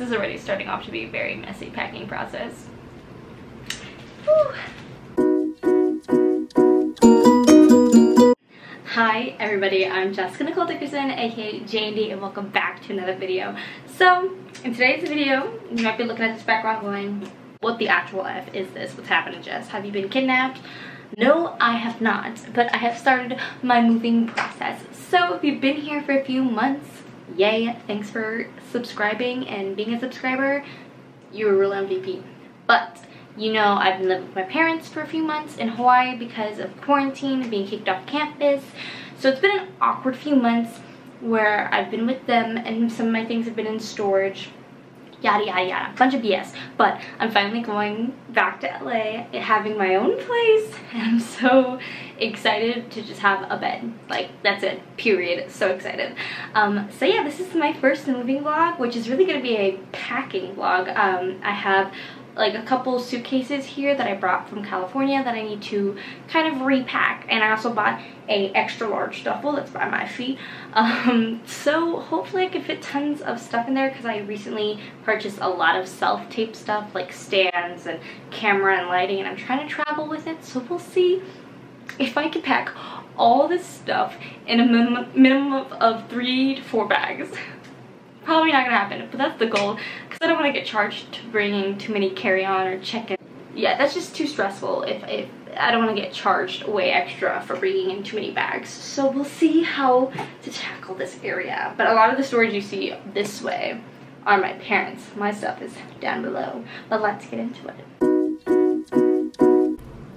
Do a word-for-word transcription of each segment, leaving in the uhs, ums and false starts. This is already starting off to be a very messy packing process. Whew. Hi everybody, I'm Jessica Nicole Dickerson, aka J N D, and welcome back to another video. So, in today's video, you might be looking at this background going, what the actual F is this? What's happening, Jess? Have you been kidnapped? No, I have not, but I have started my moving process. So, if you've been here for a few months, yay, thanks for subscribing and being a subscriber. You're a real M V P. But, you know, I've been living with my parents for a few months in Hawaii because of quarantine, being kicked off campus. So it's been an awkward few months where I've been with them and some of my things have been in storage, yada yada yada, bunch of B S. But I'm finally going back to L A, having my own place, and I'm so excited to just have a bed. Like, that's it, period. So excited. Um, so yeah, this is my first moving vlog, which is really gonna be a packing vlog. Um, I have like a couple suitcases here that I brought from California that I need to kind of repack, and I also bought a extra large duffel that's by my feet. Um, so hopefully I can fit tons of stuff in there because I recently purchased a lot of self-tape stuff like stands and camera and lighting, and I'm trying to travel with it, so we'll see if I can pack all this stuff in a minimum, minimum of three to four bags. Probably not gonna happen, but that's the goal because I don't want to get charged to bringing too many carry-on or check-in. Yeah, that's just too stressful. If, if I don't want to get charged way extra for bringing in too many bags, so we'll see how to tackle this area. But a lot of the storage you see this way are my parents. My stuff is down below, but let's get into it.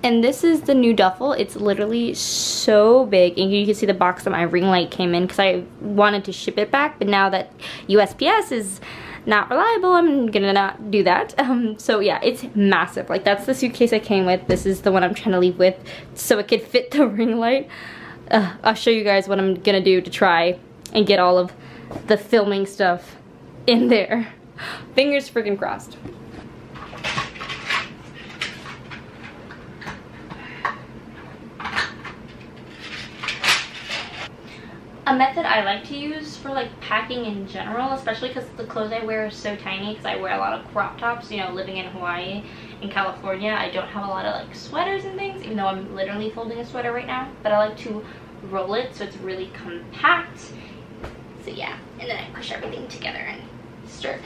And this is the new duffel. It's literally so big. And you can see the box that my ring light came in because I wanted to ship it back. But now that U S P S is not reliable, I'm gonna not do that. Um, so yeah, it's massive. Like, that's the suitcase I came with. This is the one I'm trying to leave with so it could fit the ring light. Uh, I'll show you guys what I'm gonna do to try and get all of the filming stuff in there. Fingers freaking crossed. A method I like to use for like packing in general, especially because the clothes I wear are so tiny because I wear a lot of crop tops, you know, living in Hawaii and California, I don't have a lot of like sweaters and things, even though I'm literally folding a sweater right now, but I like to roll it so it's really compact. So yeah, and then I push everything together and start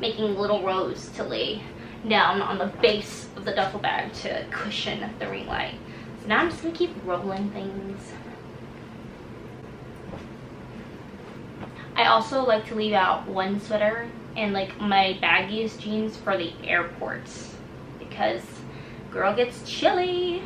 making little rows to lay down on the base of the duffel bag to cushion the ring light. So now I'm just gonna keep rolling things. I also like to leave out one sweater and like my baggiest jeans for the airports because girl gets chilly.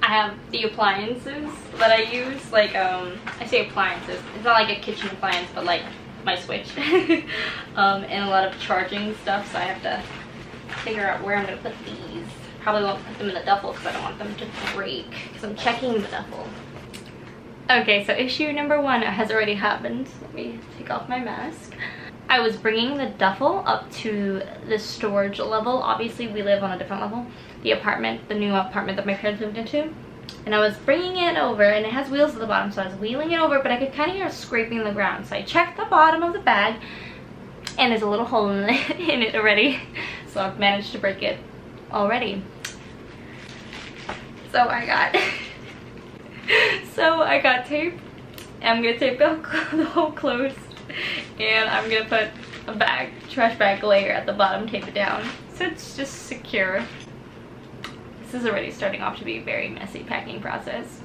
I have the appliances that I use, like, um, I say appliances, it's not like a kitchen appliance, but like my Switch, um, and a lot of charging stuff, so I have to figure out where I'm going to put these. Probably won't put them in the duffel because I don't want them to break, because I'm checking the duffel. Okay, so issue number one has already happened. Let me take off my mask. I was bringing the duffel up to the storage level. Obviously, we live on a different level. The apartment, the new apartment that my parents moved into. And I was bringing it over, and it has wheels at the bottom, so I was wheeling it over, but I could kind of hear it scraping the ground. So I checked the bottom of the bag, and there's a little hole in it, in it already. So I've managed to break it already. So I got, so I got tape. I'm gonna tape the whole clothes. And I'm gonna put a bag, trash bag layer at the bottom, tape it down. So it's just secure. This is already starting off to be a very messy packing process.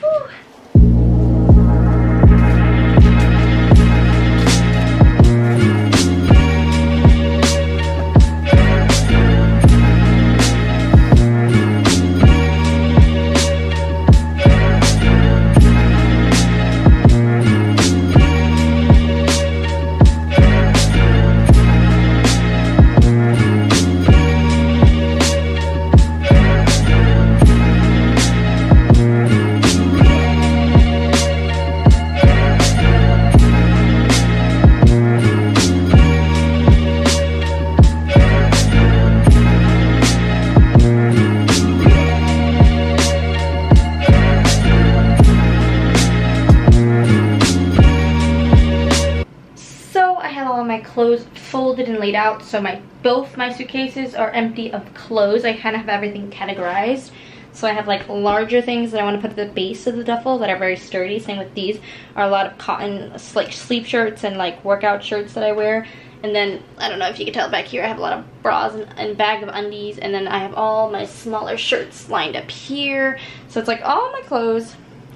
Whew. my clothes folded and laid out, so my both my suitcases are empty of clothes. I kind of have everything categorized. So I have like larger things that I want to put at the base of the duffel that are very sturdy. Same with these are a lot of cotton like sleep shirts and like workout shirts that I wear. And then, I don't know if you can tell back here, I have a lot of bras and, and bag of undies. And then I have all my smaller shirts lined up here. So it's like all my clothes.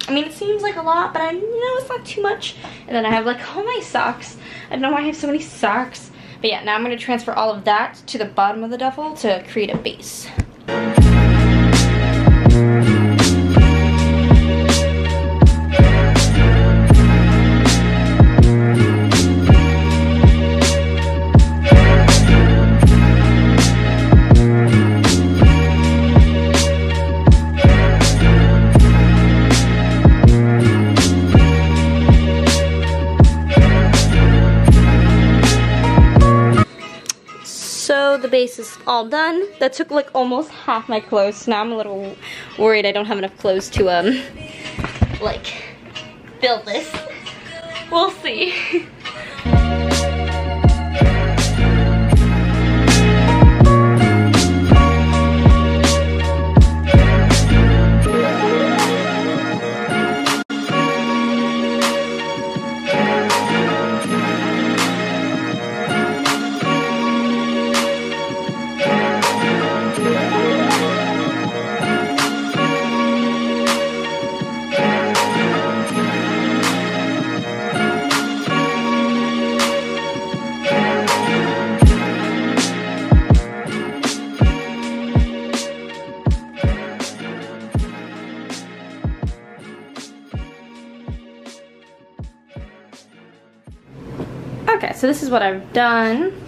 I mean, it seems like a lot, but I know it's not too much. And then I have like all my socks. I don't know why I have so many socks. But yeah, now I'm going to transfer all of that to the bottom of the duffel to create a base. The base is all done. That took like almost half my clothes, so now I'm a little worried I don't have enough clothes to um like build this. We'll see. So this is what I've done.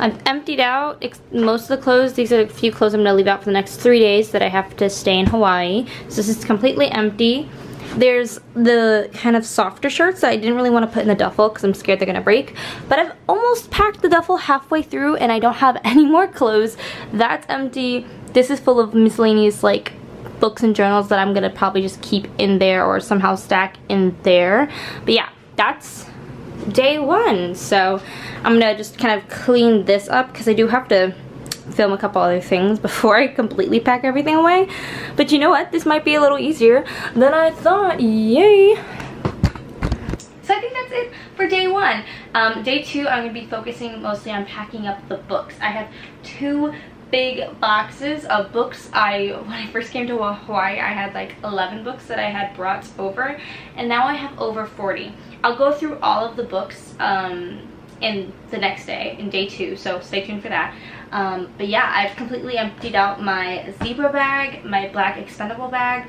I've emptied out most of the clothes. These are a few clothes I'm gonna leave out for the next three days that I have to stay in Hawaii. So this is completely empty. There's the kind of softer shirts that I didn't really want to put in the duffel because I'm scared they're gonna break. But I've almost packed the duffel halfway through and I don't have any more clothes. That's empty. This is full of miscellaneous like books and journals that I'm gonna probably just keep in there or somehow stack in there. But yeah, that's day one. So I'm gonna just kind of clean this up because I do have to film a couple other things before I completely pack everything away. But you know what, this might be a little easier than I thought. Yay. So I think that's it for day one. Um, day two, I'm gonna be focusing mostly on packing up the books. I have two big boxes of books. I when I first came to Hawaii, I had like eleven books that I had brought over, and now I have over forty. I'll go through all of the books um, in the next day, in day two, so stay tuned for that. Um, but yeah, I've completely emptied out my zebra bag, my black expendable bag.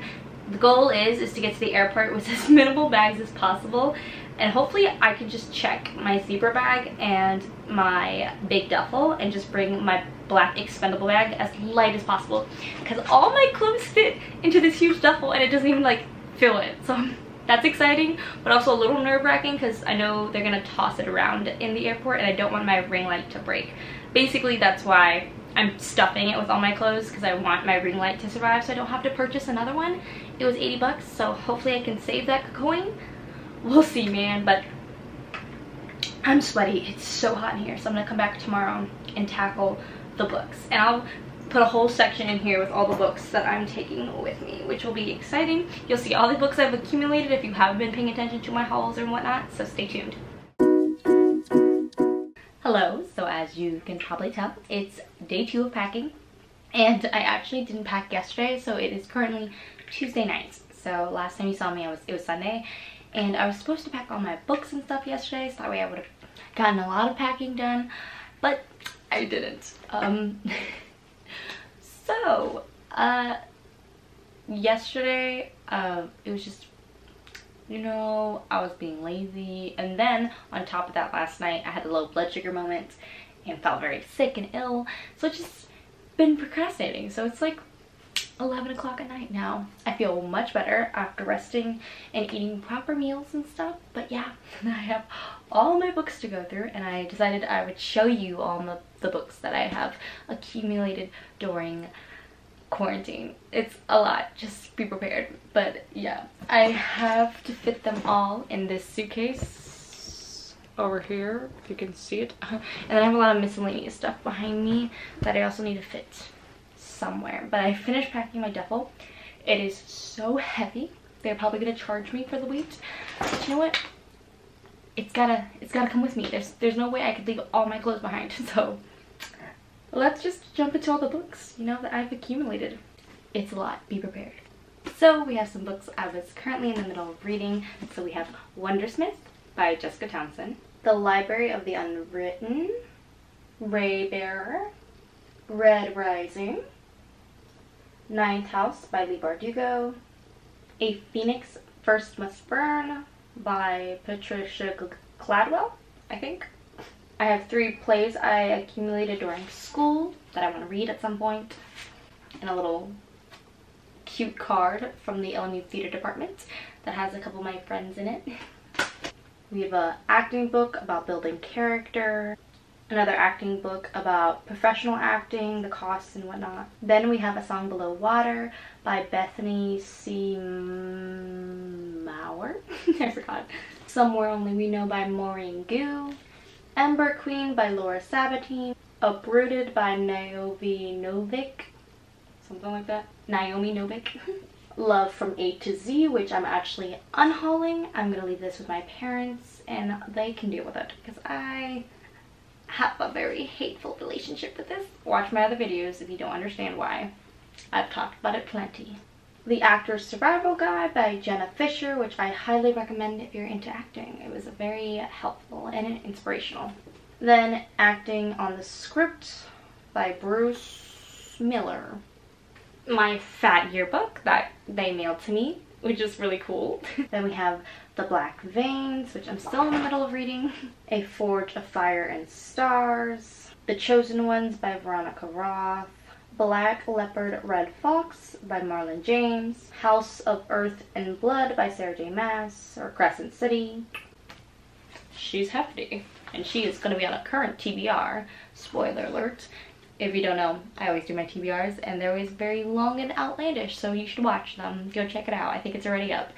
The goal is is to get to the airport with as minimal bags as possible, and hopefully I can just check my zebra bag and my big duffel and just bring my black expendable bag as light as possible, because all my clothes fit into this huge duffel and it doesn't even like fill it. So that's exciting, but also a little nerve-wracking because I know they're gonna toss it around in the airport and I don't want my ring light to break. Basically that's why I'm stuffing it with all my clothes, because I want my ring light to survive so I don't have to purchase another one. It was eighty bucks, so hopefully I can save that coin. We'll see, man. But I'm sweaty, it's so hot in here, so I'm gonna come back tomorrow and tackle the books, and I'll put a whole section in here with all the books that I'm taking with me, which will be exciting. You'll see all the books I've accumulated if you haven't been paying attention to my hauls and whatnot, so stay tuned. Hello, so as you can probably tell, it's day two of packing, and I actually didn't pack yesterday, so it is currently Tuesday night. So last time you saw me, I was, it was Sunday, and I was supposed to pack all my books and stuff yesterday, so that way I would have gotten a lot of packing done, but I didn't. Um, so, uh, yesterday, uh, it was just, you know, I was being lazy. And then on top of that, last night I had a low blood sugar moment and felt very sick and ill. So I've just been procrastinating. So it's like eleven o'clock at night now. I feel much better after resting and eating proper meals and stuff. But yeah, I have all my books to go through, and I decided I would show you all the, the books that I have accumulated during quarantine. It's a lot, just be prepared. But yeah, I have to fit them all in this suitcase. over here, if you can see it. And then I have a lot of miscellaneous stuff behind me that I also need to fit somewhere. But I finished packing my duffel. It is so heavy. They're probably gonna charge me for the weight. But you know what? It's gotta, it's gotta come with me. There's, there's no way I could leave all my clothes behind. So let's just jump into all the books, you know, that I've accumulated. It's a lot. Be prepared. So we have some books I was currently in the middle of reading. So we have Wondersmith by Jessica Townsend, The Library of the Unwritten, Raybearer, Red Rising, Ninth House by Leigh Bardugo, A Phoenix First Must Burn by Patricia Gladwell, I think. I have three plays I accumulated during school that I want to read at some point, and a little cute card from the L M U theater department that has a couple of my friends in it. We have an acting book about building character, another acting book about professional acting, the costs and whatnot. Then we have A Song Below Water by Bethany C. Mauer. I forgot. Somewhere Only We Know by Maureen Goo, Ember Queen by Laura Sabatine, Uprooted by Naomi Novik, something like that. Naomi Novik. Love From A to Z, which I'm actually unhauling. I'm gonna leave this with my parents and they can deal with it because I have a very hateful relationship with this. Watch my other videos if you don't understand why. I've talked about it plenty. The Actor's Survival Guide by Jenna Fisher, which I highly recommend if you're into acting. It was very helpful and inspirational. Then Acting on the Script by Bruce Miller. My fat yearbook that they mailed to me, which is really cool. Then we have The Black Veins, which I'm still in the middle of reading. A Forge of Fire and Stars. The Chosen Ones by Veronica Roth. Black Leopard Red Fox by Marlon James. House of Earth and Blood by Sarah J. Maas, or Crescent City. She's hefty, and she is going to be on a current T B R. Spoiler alert. If you don't know, I always do my T B Rs, and they're always very long and outlandish, so you should watch them. Go check it out. I think it's already up.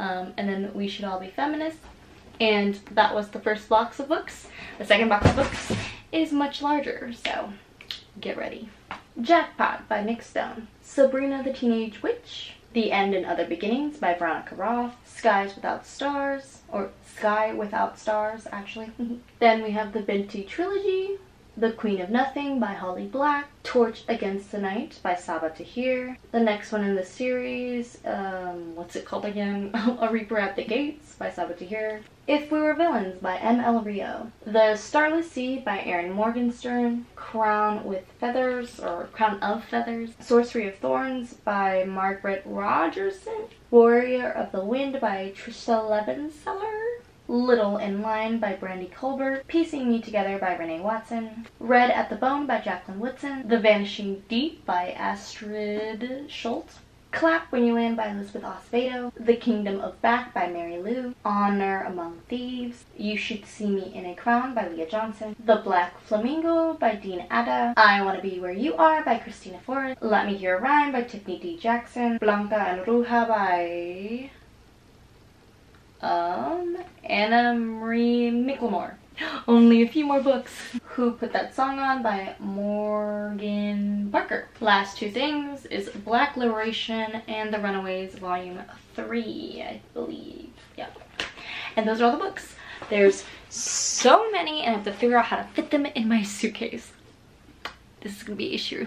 Um, and then We Should All Be Feminists. And that was the first box of books. The second box of books is much larger, so get ready. Jackpot by Nick Stone. Sabrina the Teenage Witch. The End and Other Beginnings by Veronica Roth. Skies Without Stars, or Sky Without Stars, actually. Then we have the Binti Trilogy. The Queen of Nothing by Holly Black. Torch Against the Night by Sabaa Tahir. The next one in the series, um, what's it called again? A Reaper at the Gates by Sabaa Tahir. If We Were Villains by M L Rio. The Starless Sea by Erin Morgenstern. Crown with Feathers, or Crown of Feathers. Sorcery of Thorns by Margaret Rogerson. Warrior of the Wind by Trisha Levenseller. Little in Line by Brandy Colbert. Piecing Me Together by Renee Watson. Red at the Bone by Jacqueline Woodson. The Vanishing Deep by Astrid Schultz. Clap When You Land by Elizabeth Acevedo. The Kingdom of Back by Mary Lou. Honor Among Thieves. You Should See Me in a Crown by Leah Johnson. The Black Flamingo by Dean Ada. I Want to Be Where You Are by Christina Forrest. Let Me Hear a Rhyme by Tiffany D. Jackson. Blanca and Ruja by... Um, Anna Marie Mickelmore. Only a few more books. Who Put That Song On by Morgan Barker. Last two things is Black Liberation and The Runaways Volume three, I believe. Yep. And those are all the books. There's so many and I have to figure out how to fit them in my suitcase. This is gonna be an issue.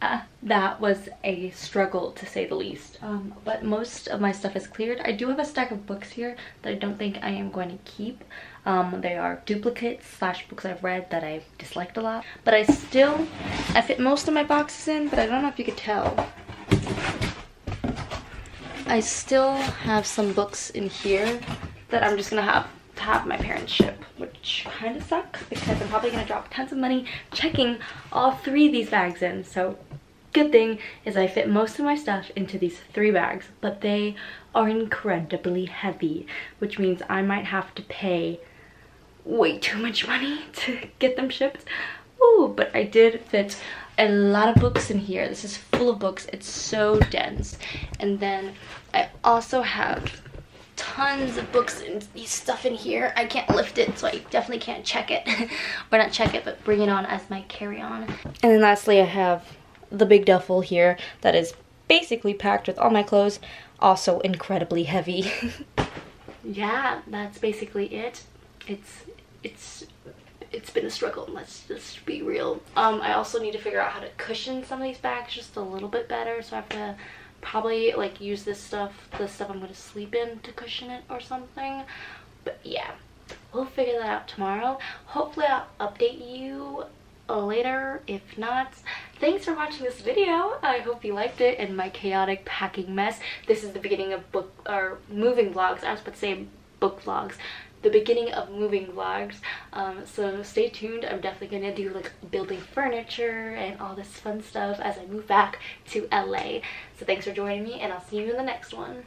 Uh, that was a struggle to say the least, um, but most of my stuff is cleared. I do have a stack of books here that I don't think I am going to keep. Um, they are duplicates slash books I've read that I disliked a lot, but I still, I fit most of my boxes in, but I don't know if you could tell. I still have some books in here that I'm just gonna have to have my parents ship, which kind of sucks because I'm probably gonna drop tons of money checking all three of these bags in. So good thing is I fit most of my stuff into these three bags, but they are incredibly heavy, which means I might have to pay way too much money to get them shipped. Ooh, but I did fit a lot of books in here. This is full of books. It's so dense. And then I also have tons of books and stuff in here. I can't lift it, so I definitely can't check it. Or not check it, but bring it on as my carry-on. And then lastly, I have the big duffel here that is basically packed with all my clothes. Also incredibly heavy. Yeah, that's basically it. It's, it's, it's been a struggle, let's just be real. Um, I also need to figure out how to cushion some of these bags just a little bit better, so I have to probably like use this stuff, the stuff I'm going to sleep in, to cushion it or something. But yeah, we'll figure that out tomorrow. Hopefully I'll update you later. If not, thanks for watching this video. I hope you liked it and my chaotic packing mess. This is the beginning of book or moving vlogs. I was about to say book vlogs. The beginning of moving vlogs. Um, so stay tuned. I'm definitely gonna do like building furniture and all this fun stuff as I move back to L A. So thanks for joining me, and I'll see you in the next one.